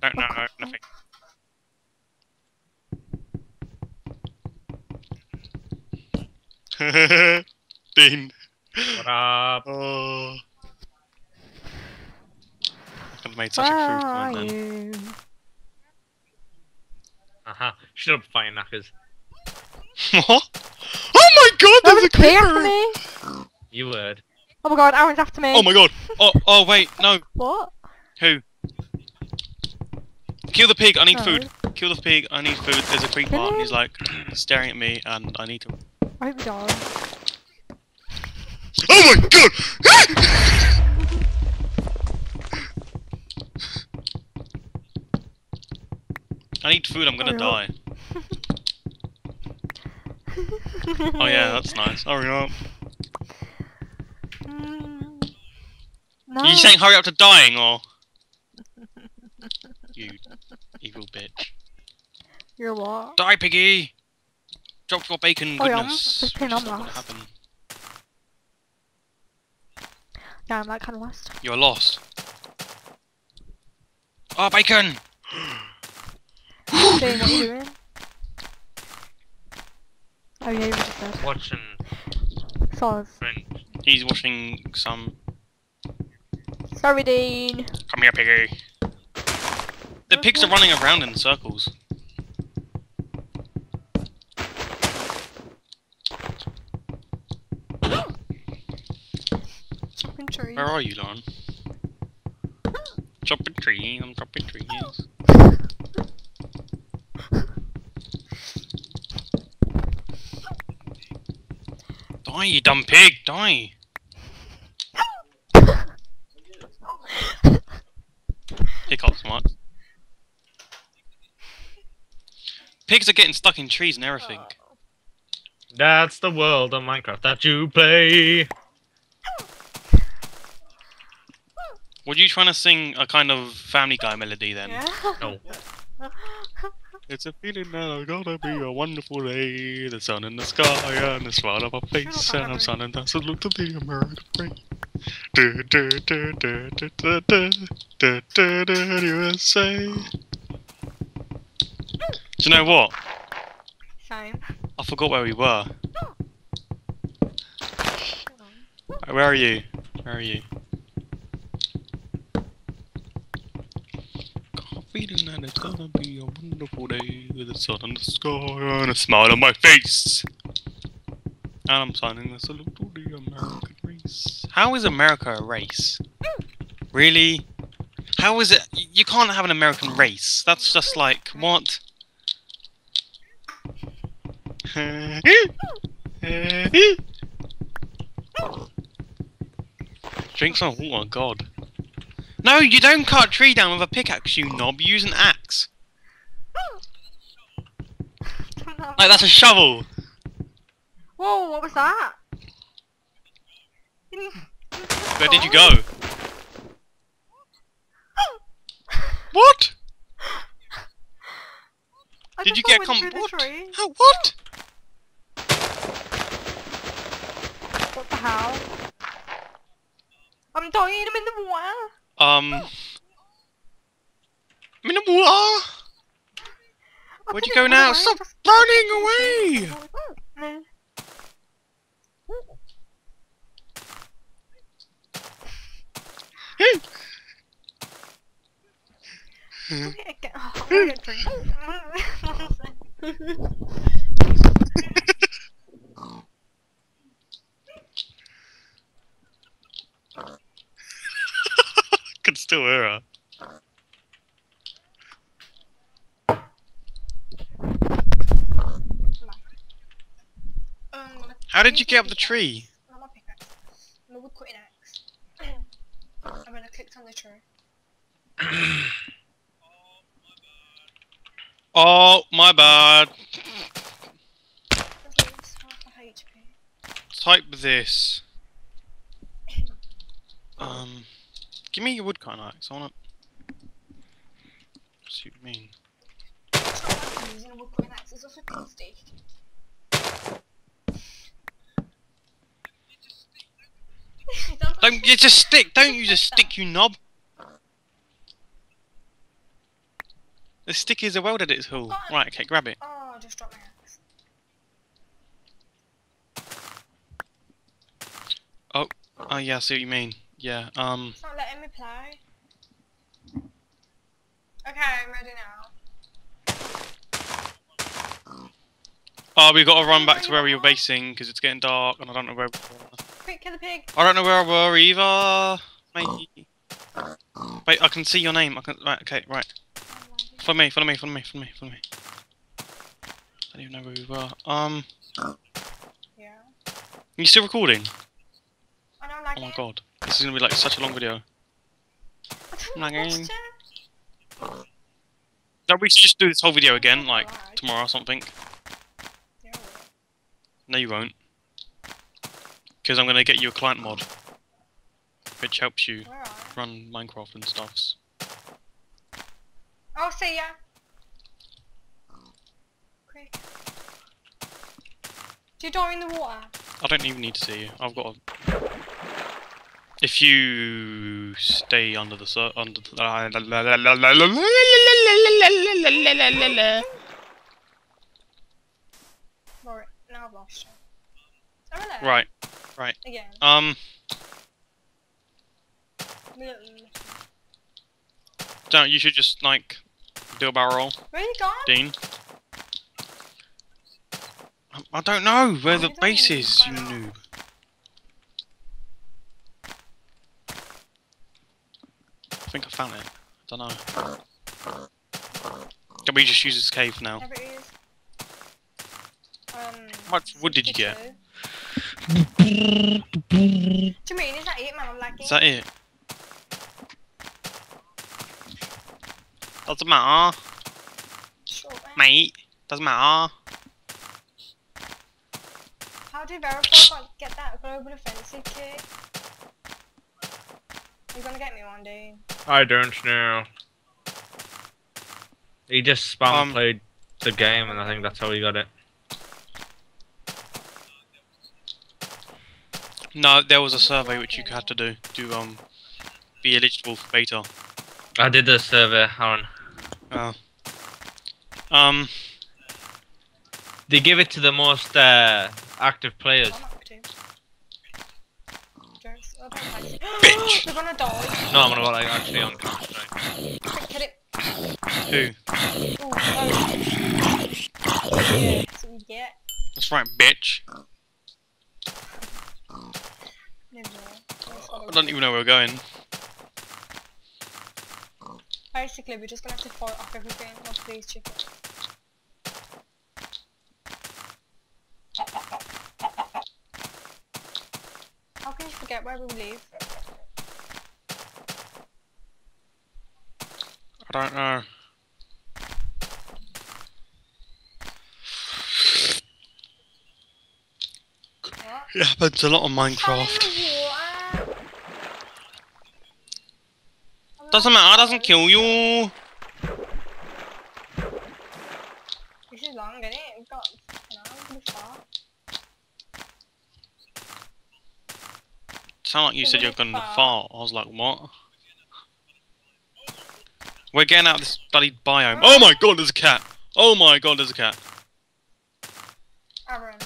Don't know, nothing. Dean. What up? Oh. I could have made such a proof then. Aha. Shut up, fire knackers. What? Oh my god, there's a creeper! You would. Oh my god, Aaron's after me. Oh my god. Oh wait, no. What? Who? Kill the pig, I need food. Kill the pig, I need food. There's a creeper and he's like staring at me and I need to... I hope he dies. Oh my god! I need food, I'm gonna die. Oh yeah, that's nice. Hurry up. No. Are you saying hurry up to dying or? You evil bitch. You're what? Die, piggy! Drop your bacon goodness. Yeah, I'm like kind of lost. You're lost. Oh, bacon! What are you doing? Oh yeah, you were just dead. Watching. Sauce. He's watching some. Sorry, Dean. Come here, piggy. The pigs are running around in circles. Where are you, Lauren? Chopping tree, I'm chopping trees. Die, you dumb pig, die! Pick up, smart. Pigs are getting stuck in trees and everything. That's the world of Minecraft that you play! Were you trying to sing a kind of Family Guy melody then? Yeah. No. It's a feeling that I gotta be a wonderful day. The sun in the sky and the smile of my face, and I'm sunning down to look to the American free. Do do do do do do do do do do USA. Do you know what? Same. I forgot where we were. Where are you? Where are you? Feeling that it's gonna be a wonderful day with the sun in the sky and a smile on my face. And I'm signing the salute to the American race. How is America a race? Really? How is it? You can't have an American race. That's just like, what? Drink some water, God. No, you don't cut a tree down with a pickaxe, you knob. You use an axe. Like, that's a shovel. Whoa, what was that? Where did you go? What? Did you get what? Oh, what? What the hell? I'm dying, I'm in the water. I'm in the water! Where'd you go now? Stop running away! Still error. How did you get up the tree? I'm gonna click on the tree. Oh my bad. Type this. Give me your woodcut axe, I want to... What's you mean? Don't use a stick, you knob! The stick is a weld at its hull. Right, okay, grab it. Oh, I just dropped my axe. Oh, yeah, I see what you mean. Yeah, It's not letting me play. Okay, I'm ready now. Oh, we've got to run back to where we were basing, because it's getting dark, and I don't know where we were. Quick, kill the pig! I don't know where I were either! Matey. Wait, I can see your name. I can... Right, okay, right. Follow me, follow me, follow me, follow me, follow me. I don't even know where we were. Yeah. Are you still recording? I don't like it. Oh my god. This is going to be like such a long video. No, we should just do this whole video again, like tomorrow or something. Yeah. No, you won't. Because I'm going to get you a client mod. Which helps you run Minecraft and stuffs. I'll see ya. Quick. Do you die in the water? I don't even need to see you. I've got a... If you stay under the Right, now I've lost you. Over there. Right, right. Again. Don't you should just like do a barrel roll. Where are you gone? Dean. I don't know where the base is, you noob. I think I found it. I don't know. Can we just use this cave now? How much wood did you get? Do you mean is that it, man? I'm lagging. Is that it? Doesn't matter. Sure, mate. Doesn't matter. How do you verify like, get that global offensive kit? You're gonna get me one, Dean. I don't know. He just spam played the game, and I think that's how he got it. No, there was a survey which you had to do to be eligible for beta. I did the survey, Aaron. Oh. They give it to the most active players. Bitch! They're gonna die. No, I'm gonna like actually on camera. Hit it. Who? Oh, yeah, that's what we get. That's right, bitch. I don't even know where we're going. Basically, we're just gonna have to fight off everything off these chickens. How can you forget where we live? I don't know. What? It happens a lot on Minecraft. Doesn't matter, doesn't kill you. This is long, isn't it? We've got an hour to the far. Sound like you said you're going to fall. I was like, what? We're getting out of this bloody biome. Oh my god, there's a cat! Oh my god, there's a cat. Aaron.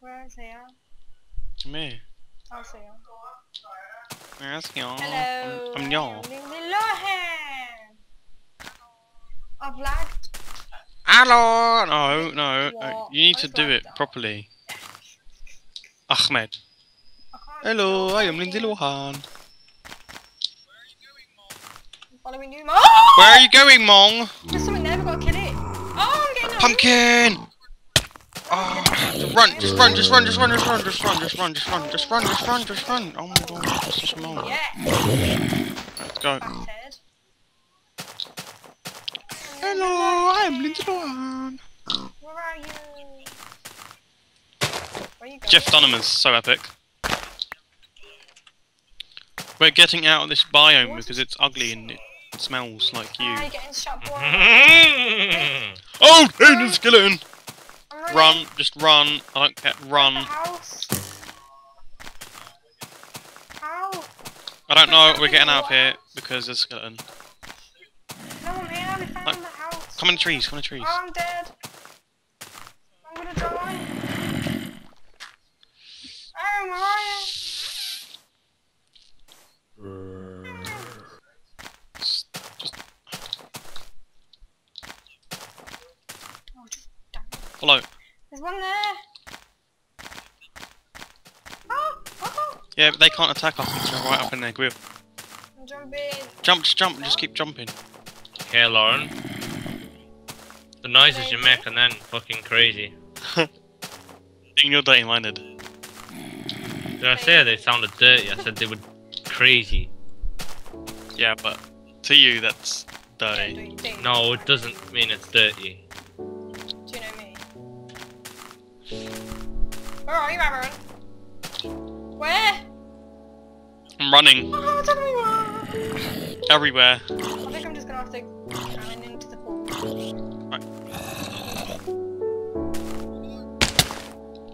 Where is he? Me. I'll see him. Hello. I'm y'all. I've lagged. Hello. No, no. What? You need to do it properly. Ahmed. Hello, I am Lindsay Lohan. Where are you going, Mong? Following you, Mong. Where are you going, Mong? There's something there. We've got to kill it. Oh, I'm getting pumpkin. Oh, just run. Oh my god, that's such a moment. Yeah. Let's go. Hello, I'm Lindsay Lohan. Where are you? Where are you going? Jeff Dunham's so epic. We're getting out of this biome because it's ugly and it smells like you. You're getting shot, boy. Oh, Dean is killing. Run, just run, I don't care, run. How? I don't know, we're getting out of here because there's a skeleton. I found the house. Come on the trees, come on the trees. Oh, I'm dead. I'm gonna die. Oh, where are you? Hello. There's one there. Oh, oh. Yeah, but they can't attack us because we're right up in their grill. I'm jumping. Jump, just jump, just keep jumping. Yeah, Lauren. The noises you make and then fucking crazy. You're dirty-minded. Did I say they sounded dirty? I said they were crazy. Yeah, but to you that's dirty. No, it doesn't mean it's dirty. Where are you, Aaron? Where? I'm running. Oh, it's everywhere. Everywhere. I think I'm just gonna have to run into the pool. Right.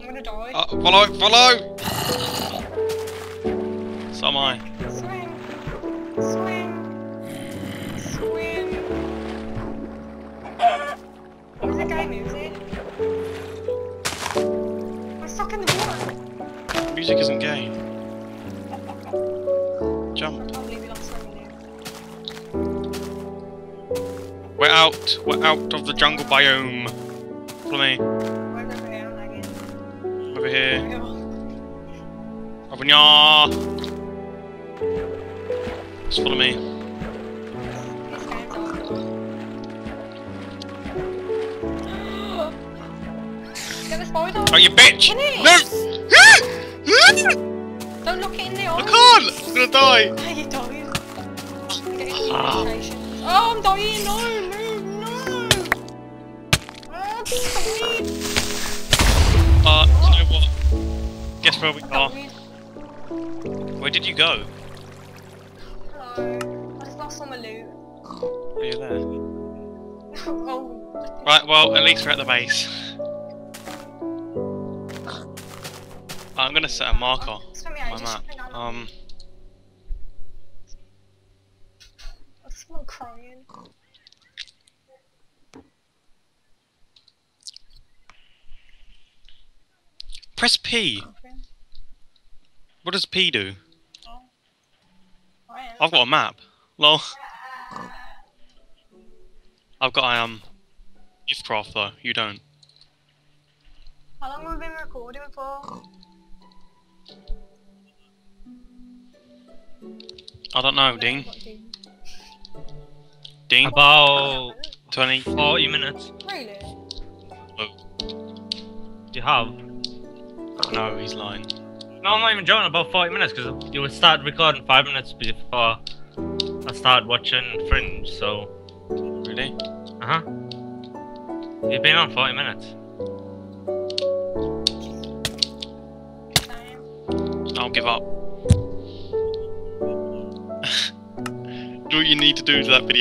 I'm gonna die. Follow, follow! So am I. Swing. Swing. Swing. What was the game music? Stuck in the water. Music isn't gay. Jump. We're out. We're out of the jungle biome. Follow me. Over here. Over here. Just follow me. Oh, you bitch! No! Don't look it in the eye! I can't! I'm gonna die! Are you dying? I'm getting irritation. Oh, I'm dying! No! Move! No! I'm dying! You know what? Guess where we are. Where did you go? Hello. I just lost all my loot. Are you there? Oh. Right, well, at least we're at the base. I'm gonna set a marker on my map. Someone crying. Press P. What does P do? I've got a map. Lol. I've got Youthcraft though. You don't. How long have we been recording for? I don't know, Dean. Dean? About 20, 40 minutes. Really? Oh. You have? No, he's lying. No, I'm not even joking, about 40 minutes, because you would start recording 5 minutes before I started watching Fringe, so... Really? Uh-huh. You've been on 40 minutes. I'll give up. Do what you need to do to that video.